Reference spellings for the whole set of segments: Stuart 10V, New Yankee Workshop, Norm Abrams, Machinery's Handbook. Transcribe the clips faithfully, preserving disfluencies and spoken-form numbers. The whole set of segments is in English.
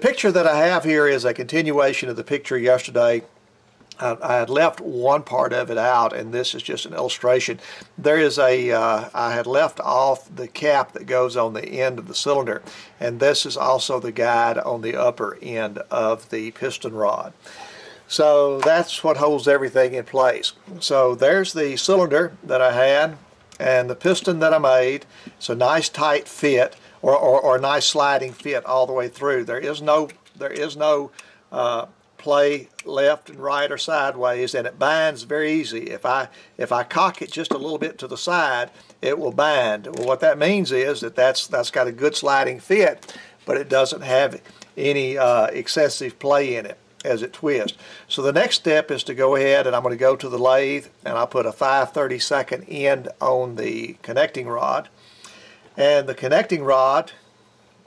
The picture that I have here is a continuation of the picture yesterday. I, I had left one part of it out, and this is just an illustration. There is a, uh, I had left off the cap that goes on the end of the cylinder, and this is also the guide on the upper end of the piston rod. So that's what holds everything in place. So there's the cylinder that I had and the piston that I made. It's a nice tight fit, or, or, or a nice sliding fit all the way through. There is no, there is no uh, play left and right or sideways, and it binds very easy. If I, if I cock it just a little bit to the side, it will bind. Well, what that means is that that's, that's got a good sliding fit, but it doesn't have any uh, excessive play in it as it twists. So the next step is to go ahead, and I'm going to go to the lathe, and I'll put a five thirty-second end on the connecting rod. And the connecting rod,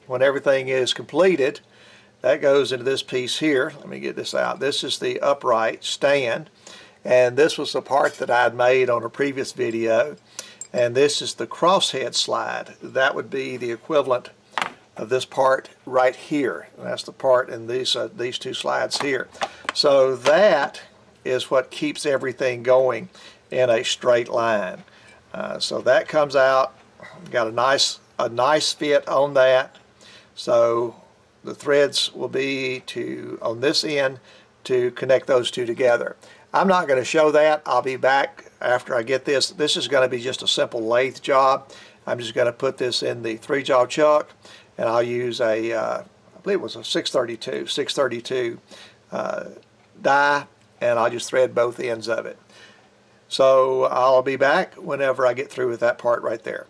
when everything is completed, that goes into this piece here. Let me get this out. This is the upright stand, and this was the part that I had made on a previous video, and this is the crosshead slide. That would be the equivalent of this part right here. And that's the part in these, uh, these two slides here. So that is what keeps everything going in a straight line. Uh, so that comes out, got a nice, a nice fit on that. So the threads will be to, on this end, to connect those two together. I'm not going to show that. I'll be back after I get this. This is going to be just a simple lathe job. I'm just going to put this in the three jaw chuck, and I'll use a, uh, I believe it was a six thirty-two, six thirty-two uh, die, and I'll just thread both ends of it. So I'll be back whenever I get through with that part right there.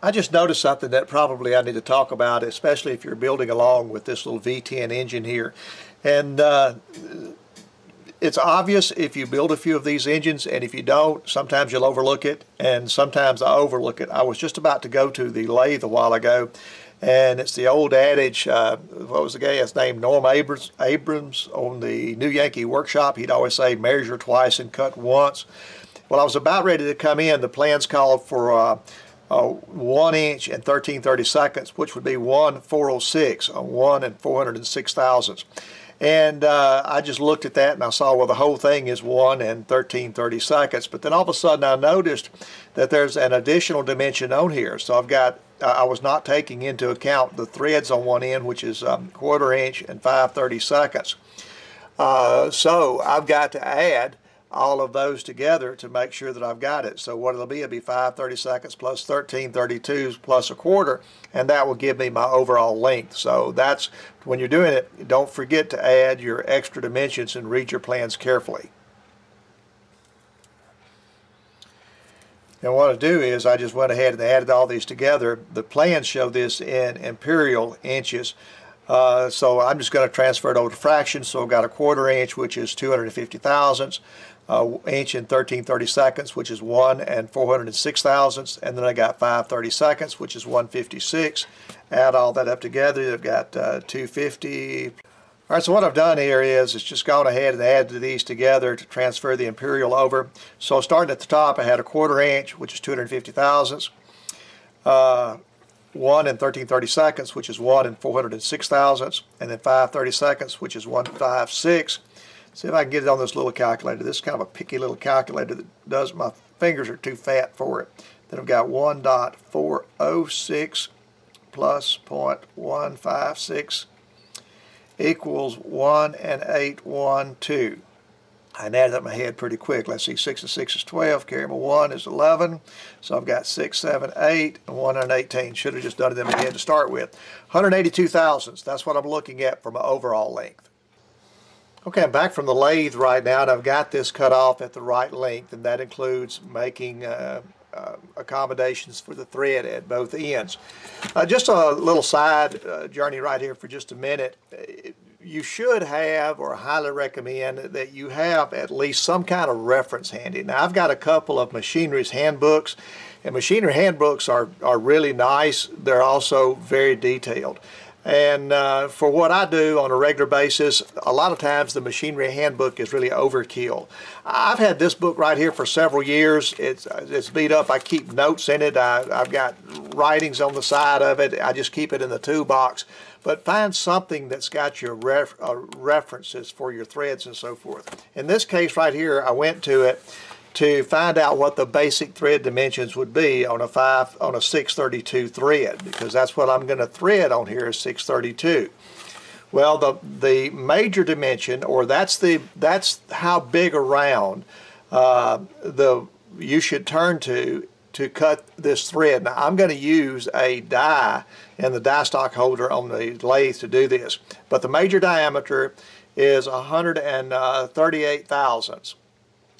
I just noticed something that probably I need to talk about, especially if you're building along with this little V ten engine here. And uh, it's obvious if you build a few of these engines, and if you don't, sometimes you'll overlook it, and sometimes I overlook it. I was just about to go to the lathe a while ago, and it's the old adage, uh, what was the guy's name, Norm Abrams, Abrams on the New Yankee Workshop. He'd always say, measure twice and cut once. Well, I was about ready to come in. The plans called for uh, uh, one inch and thirteen thirty-seconds, which would be one four oh six, or one and four hundred six thousandths. And uh, I just looked at that, and I saw, well, the whole thing is one and thirteen thirty-seconds. But then all of a sudden I noticed that there's an additional dimension on here. So I've got, I was not taking into account the threads on one end, which is um, quarter inch and five thirty-seconds. Uh, so I've got to add all of those together to make sure that I've got it. So what it'll be, it'll be five thirty-seconds plus thirteen thirty-twos plus a quarter, and that will give me my overall length. So that's, when you're doing it, don't forget to add your extra dimensions and read your plans carefully. And what I do is I just went ahead and added all these together. The plans show this in imperial inches. Uh, so I'm just going to transfer it over to fractions. So I've got a quarter inch, which is two hundred fifty thousandths. Uh, inch and thirteen thirty-seconds, which is one and four hundred six thousandths, and then I got five thirty-seconds, which is one fifty-six. Add all that up together, I've got uh, two fifty. All right, so what I've done here is it's just gone ahead and added these together to transfer the imperial over. So starting at the top, I had a quarter inch, which is two hundred fifty thousandths, uh, one and thirteen thirty-seconds, which is one and four hundred six thousandths, and then five thirty-seconds, which is one fifty-six. See if I can get it on this little calculator. This is kind of a picky little calculator that does, my fingers are too fat for it. Then I've got one point four oh six plus zero point one five six equals one and eight one two. I added up my head pretty quick. Let's see, six and six is twelve, carry my one is eleven. So I've got six, seven, eight, and one hundred eighteen. Should have just done them again to start with. one hundred eighty-two thousandths, that's what I'm looking at for my overall length. Okay, I'm back from the lathe right now, and I've got this cut off at the right length, and that includes making uh, uh, accommodations for the thread at both ends. Uh, just a little side uh, journey right here for just a minute. You should have, or highly recommend, that you have at least some kind of reference handy. Now, I've got a couple of Machinery's handbooks, and Machinery handbooks are, are really nice. They're also very detailed. And uh, for what I do on a regular basis, a lot of times the Machinery handbook is really overkill. I've had this book right here for several years. It's, it's beat up. I keep notes in it. I, I've got writings on the side of it. I just keep it in the toolbox. But find something that's got your ref, uh, references for your threads and so forth. In this case right here, I went to it to find out what the basic thread dimensions would be on a five on a six thirty-two thread, because that's what I'm going to thread on here is six thirty-two. Well, the the major dimension, or that's the that's how big a round uh, the you should turn to to cut this thread. Now I'm going to use a die and the die stock holder on the lathe to do this, but the major diameter is one hundred thirty-eight thousandths,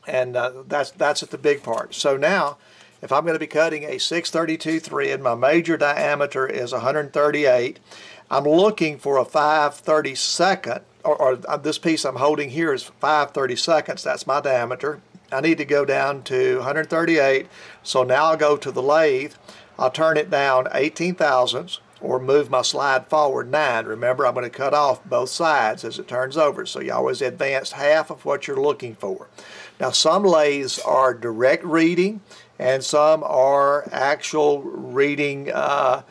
and uh, that's that's at the big part. So now, if I'm going to be cutting a six thirty-two thread, my major diameter is one hundred thirty-eight. I'm looking for a five thirty-second, or, or this piece I'm holding here is five thirty-seconds. That's my diameter. I need to go down to one hundred thirty-eight. So now I'll go to the lathe. I'll turn it down eighteen thousandths, or move my slide forward nine. Remember, I'm going to cut off both sides as it turns over. So you always advance half of what you're looking for. Now, some lathes are direct reading, and some are actual reading. Uh,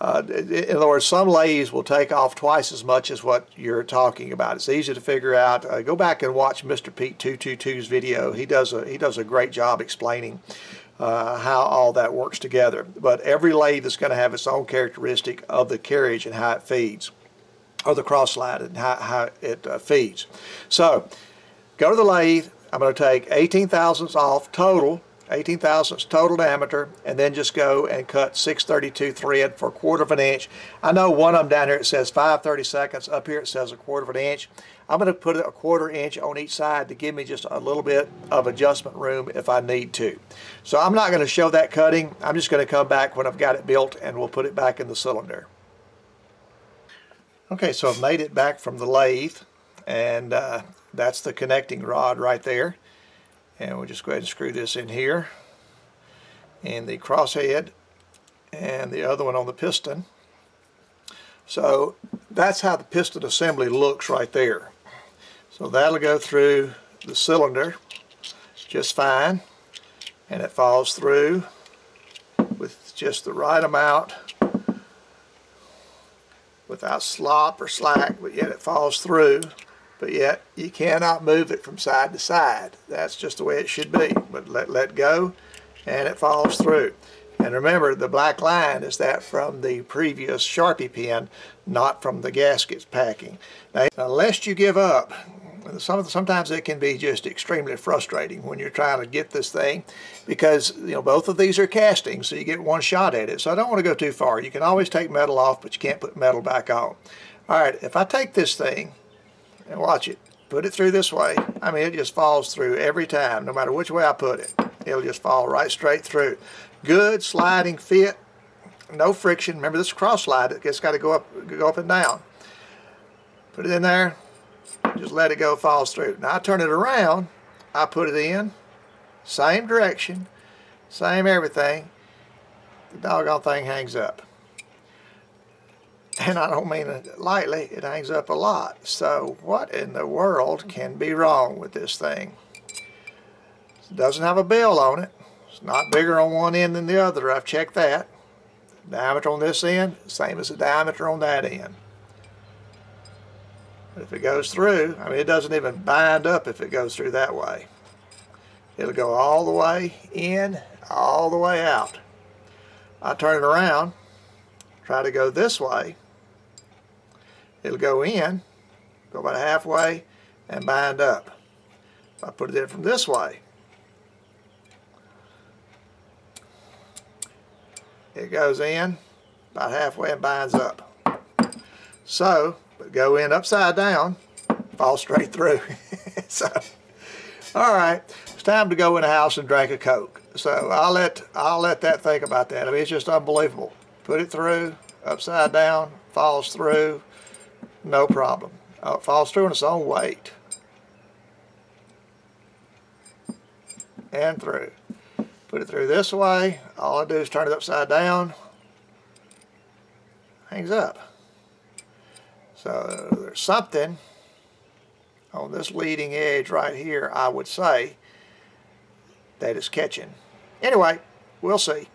uh, in other words, some lathes will take off twice as much as what you're talking about. It's easy to figure out. Uh, go back and watch Mister Pete two twenty-two's video. He does a he does a great job explaining uh, how all that works together. But every lathe is going to have its own characteristic of the carriage and how it feeds, or the cross slide and how, how it uh, feeds. So go to the lathe. I'm going to take eighteen thousandths off total. eighteen thousandths total diameter, and then just go and cut six thirty-two thread for a quarter of an inch. I know one of them down here it says five thirty-seconds, up here it says a quarter of an inch. I'm going to put a quarter inch on each side to give me just a little bit of adjustment room if I need to. So I'm not going to show that cutting. I'm just going to come back when I've got it built and we'll put it back in the cylinder. Okay, so I've made it back from the lathe, and uh, that's the connecting rod right there. And we'll just go ahead and screw this in here, and the crosshead, and the other one on the piston. So that's how the piston assembly looks right there. So that'll go through the cylinder just fine, and it falls through with just the right amount, without slop or slack, but yet it falls through. But yet you cannot move it from side to side. That's just the way it should be. But let, let go, and it falls through. And remember, the black line is that from the previous Sharpie pin, not from the gaskets packing. Now, unless you give up, sometimes it can be just extremely frustrating when you're trying to get this thing, because you know both of these are castings, so you get one shot at it. So I don't want to go too far. You can always take metal off, but you can't put metal back on. All right, if I take this thing, and watch it, put it through this way, I mean it just falls through every time, no matter which way I put it. It'll just fall right straight through. Good sliding fit, no friction. Remember, this cross slide, it's got to go up, go up and down. Put it in there, just let it go, falls through. Now I turn it around, I put it in, same direction, same everything, the doggone thing hangs up. And I don't mean it lightly, it hangs up a lot. So what in the world can be wrong with this thing? It doesn't have a bell on it. It's not bigger on one end than the other. I've checked that. Diameter on this end, same as the diameter on that end. But if it goes through, I mean it doesn't even bind up if it goes through that way. It'll go all the way in, all the way out. I turn it around, try to go this way. It'll go in, go about halfway, and bind up. If I put it in from this way, it goes in about halfway and binds up. So, but go in upside down, fall straight through. So, all right, it's time to go in the house and drink a Coke. So I'll let I'll let that think about that. I mean, it's just unbelievable. Put it through, upside down, falls through, no problem. Oh, it falls through in its own weight. And through. Put it through this way. All I do is turn it upside down. Hangs up. So there's something on this leading edge right here, I would say, that is catching. Anyway, we'll see.